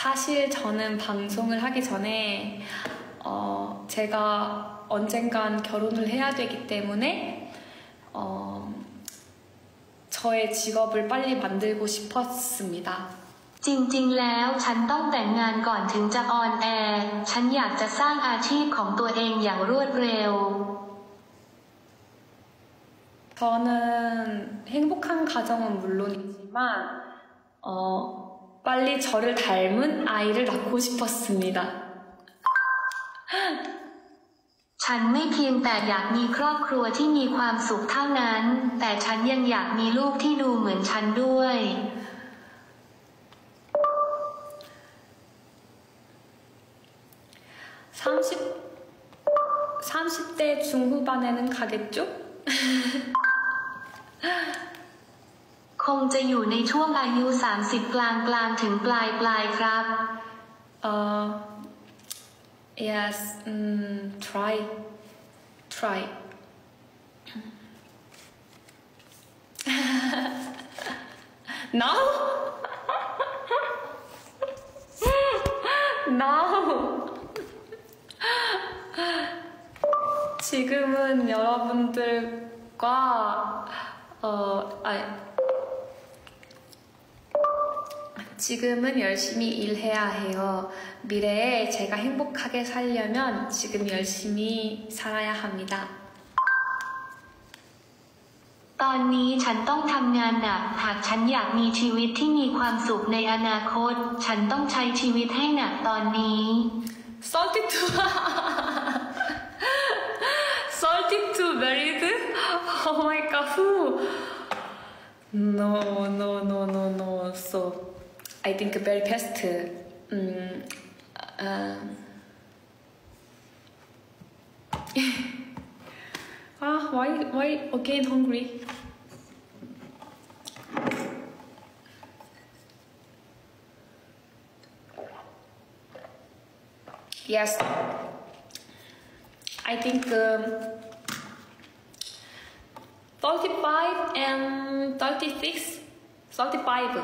사실 저는 방송을 하기 전에 제가 언젠간 결혼을 해야 되기 때문에 저의 직업을 빨리 만들고 싶었습니다. จริงๆแล้วฉันต้องแต่งงานก่อนถึงจะออนแอร์ฉันอยากจะสร้างอาชีพของตัวเองอย่างรวดเร็ว 저는 행복한 가정은 물론이지만 빨리 저를 닮은 아이를 낳고 싶었습니다. ฉันไม่เพียงแต่อยากมีครอบครัวที่มีความสุขเท่านั้นแต่ฉันยังอยากมีลูกที่ดูเหมือนฉันด้วย 30대 중후반에는 가겠죠? คงจะอยู่ในช่วงอายุ 30 กลางๆถึงปลายๆครับ Yes, try. No? No. 지금은 여러분들과 지금은 열심히 일해야 해요. 미래에 제가 행복하게 살려면 지금 열심히 살아야 합니다. ตอนนี้ฉันต้องทำงานหนักหากฉันอยากมีชีวิตที่มีความสุขในอนาคตฉันต้องใช้ชีวิตให้หนักตอนนี้ Salty2 Salty2 married? Oh my god. No. So I think very fast. Why again hungry? Yes, I think 35 and 36, 35.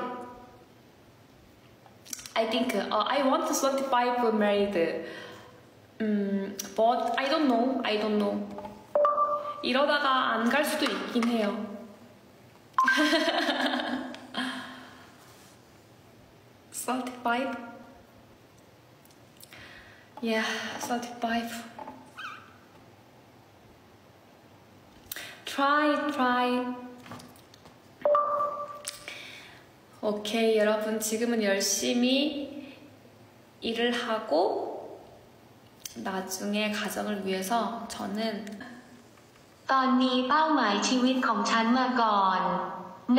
I think I want to 35 married, but I don't know. 이러다가 안 갈 수도 있긴 해요. Salty 5? Yeah, Salty 5. Try. 오케이, 여러분 지금은 열심히 일을 하고 나중에 가정을 위해서 저는 ตอนนี้เป้าหมายชีวิตของฉันมาก่อน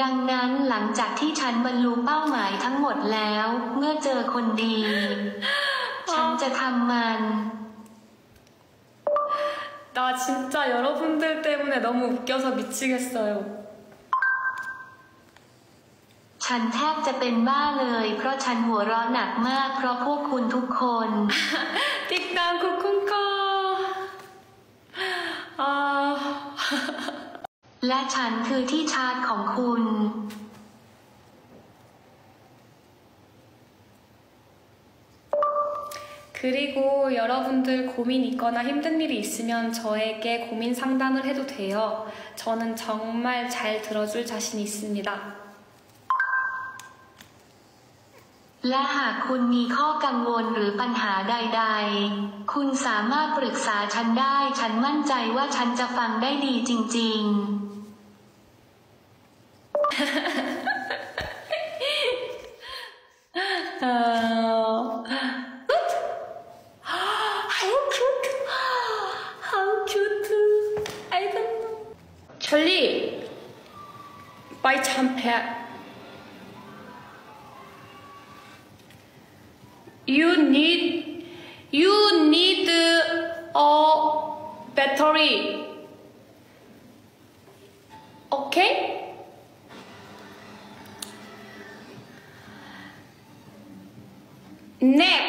ดังนั้นหลังจากที่ฉันบรรลุเป้าหมายทั้งหมดแล้วเมื่อเจอคนดีฉันจะทำมัน나 진짜 여러분들 때문에 너무 웃겨서 미치겠어요. ฉันแทบจะเป็นบ้าเลยเพราะฉันหัวเราะหนักมากเพราะพวกคุณทุกคน ติ๊กตาม คุกคุ้งคอ และฉันคือที่ชาร์จของคุณ 그리고 여러분들 고민 있거나 힘든 일이 있으면 저에게 고민 상담을 해도 돼요. 저는 정말 잘 들어줄 자신 있습니다. และหากคุณมีข้อกังวลหรือปัญหาใดๆคุณสามารถปรึกษาฉันได้ฉันมั่นใจว่าฉันจะฟังได้ดีจริงๆ How cute I don't know. Charlie, buy champagne. You need a battery. Okay? Neck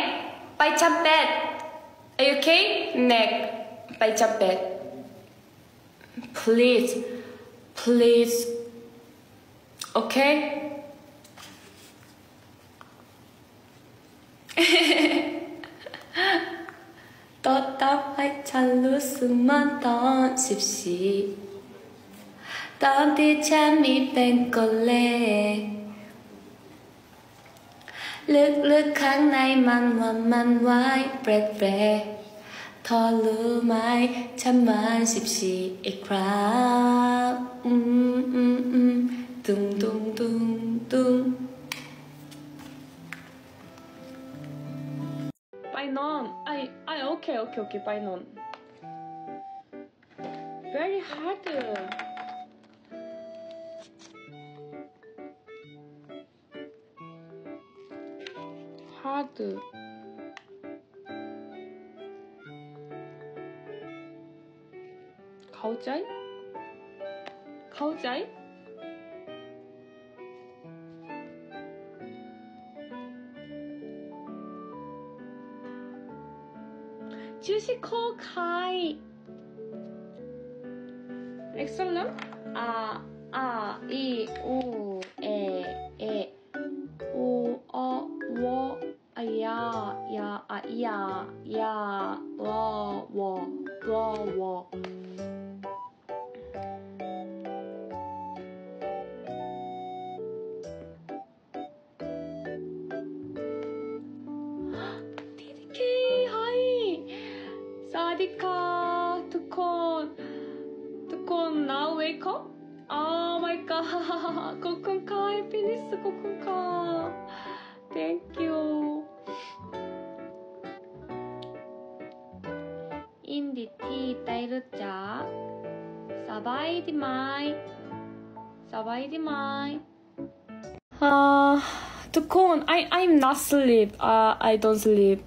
by Chapet. Are you okay? Neck by Chapet. Please. Okay? 더따파이찬루 숨만 던십시 던디 재미 뱅걸레 륵륵한 나이만 원만 와이 브레브레 더루마이 참만십시 이크랍 둥둥둥둥 Painon, I okay, Painon. Very hard. Kaujai? Juicy cold kai. Excellent. I, o, e, o, o, wo, ya, wo. Tukon, now wake up. Oh my god, Kokun Kai, finish Kokun Kai. Thank you. In the tea, Tairucha. Sabai di mai. Tukon, I'm not sleep. I don't sleep.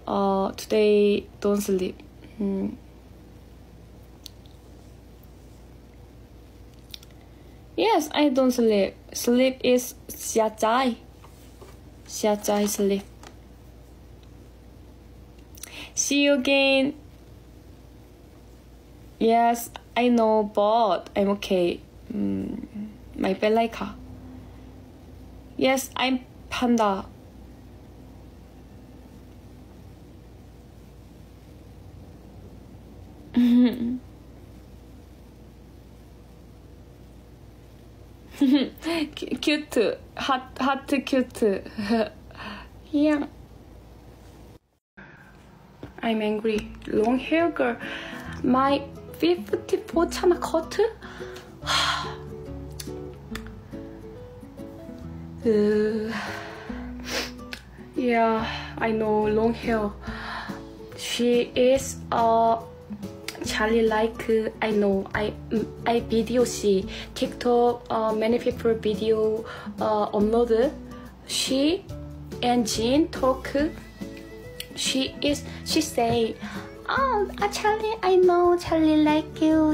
Today don't sleep. Yes, I don't sleep. Sleep is siachai. Siachai sleep. See you again. Yes, I know, but I'm okay. My bed like her. Yes, I'm panda. Cute, hot, cute. Yeah. I'm angry. Long hair girl. My 54 chana cut. Yeah, I know long hair. She is Charlie like I know I video she TikTok many people video upload she and Jin talk she say oh Charlie I know Charlie like you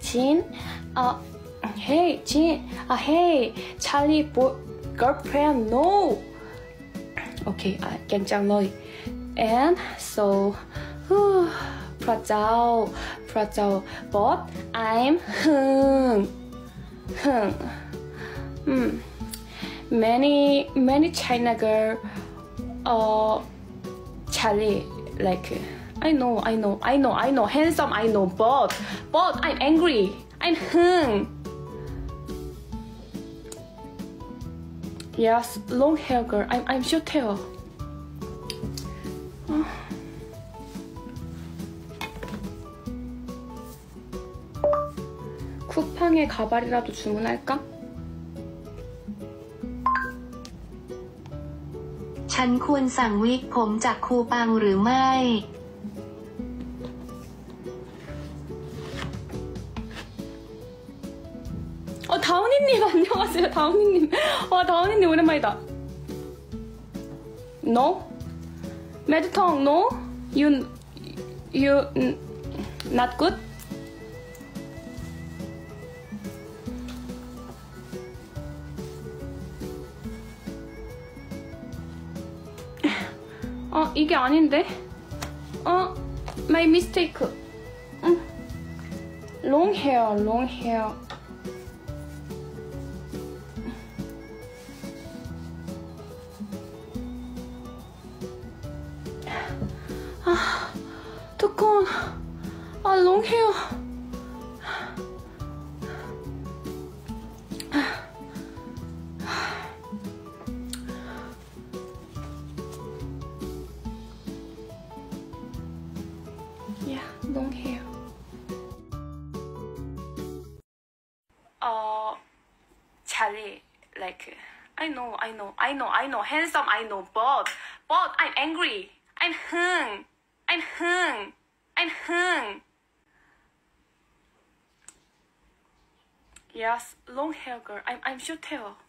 Jin hey Jin hey Charlie girlfriend no okay I can't know and so Prajao, but I'm Many China girl, Charlie like I know, handsome I know, but I'm angry, I'm Yes, long hair girl, I'm short hair. 쿠팡에 가발이라도 주문할까? 전ควร สั่ง wig ผม จาก 쿠팡 หรือไม่? 다운이님 안녕하세요. 다운이님. 다운이님 오랜만이다. No? 매드텅 no? You not good? 이게 아닌데? My mistake. Long hair. on a long hill. Yeah, long hill. Charlie, like, I know, handsome, I know, but I'm angry. I'm hung. Yes, long hair girl. I'm short hair.